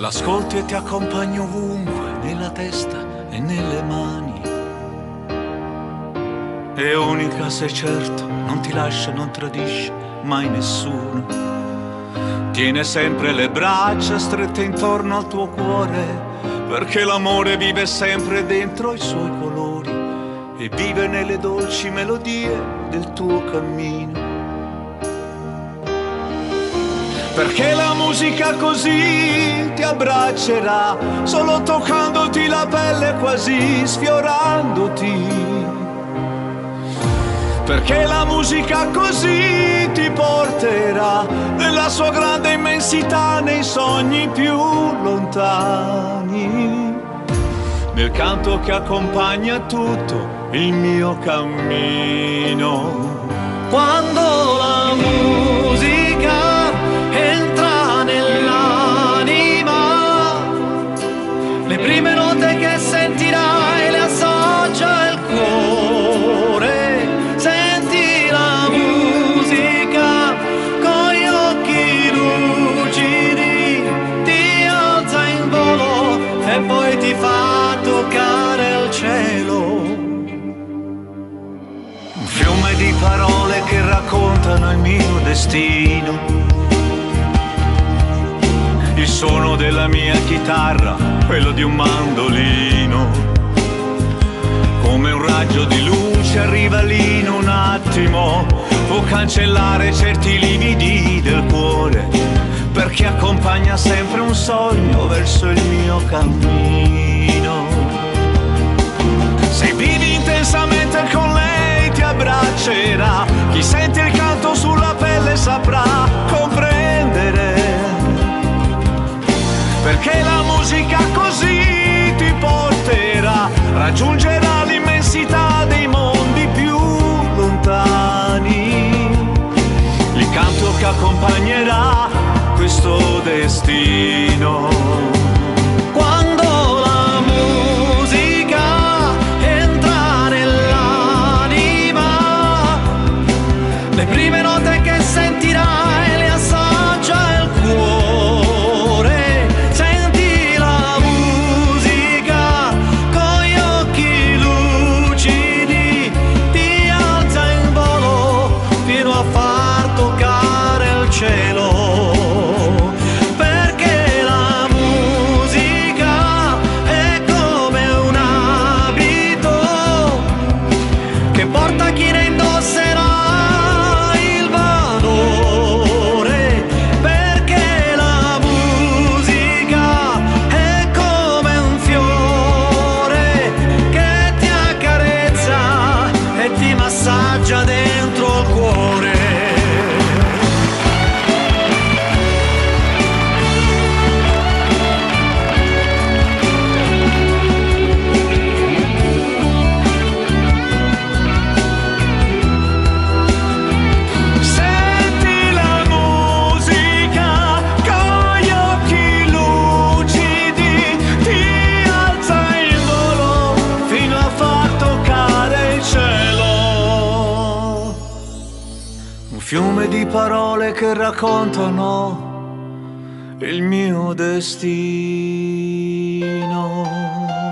L'ascolti e ti accompagno ovunque, nella testa e nelle mani. È unica, sei certo, non ti lascia, non tradisce mai nessuno. Tiene sempre le braccia strette intorno al tuo cuore, perché l'amore vive sempre dentro i suoi colori e vive nelle dolci melodie del tuo cammino. Perché la musica così ti abbraccerà, solo toccandoti la pelle, quasi sfiorandoti. Perché la musica così ti porterà nella sua grande immensità, nei sogni più lontani, nel canto che accompagna tutto il mio cammino. Quando la musica entra nell'anima, le prime note che sentirai le assaggia il cuore. Senti la musica con gli occhi lucidi, ti alza in volo e poi ti fa toccare il cielo. Un fiume di parole che raccontano il mio destino, il suono della mia chitarra, quello di un mandolino. Come un raggio di luce arriva lì in un attimo, può cancellare certi lividi del cuore, perché accompagna sempre un sogno verso il mio cammino. Se vivi intensamente con lei ti abbraccerà, chi sente il canto sulla pelle saprà comprendere. Perché la musica così ti porterà, raggiungerà l'immensità dei mondi più lontani. Il canto che accompagnerà questo destino. Quando la musica entra nell'anima, le prime note che sentirai le assaggia il cuore. Fiume di parole che raccontano il mio destino.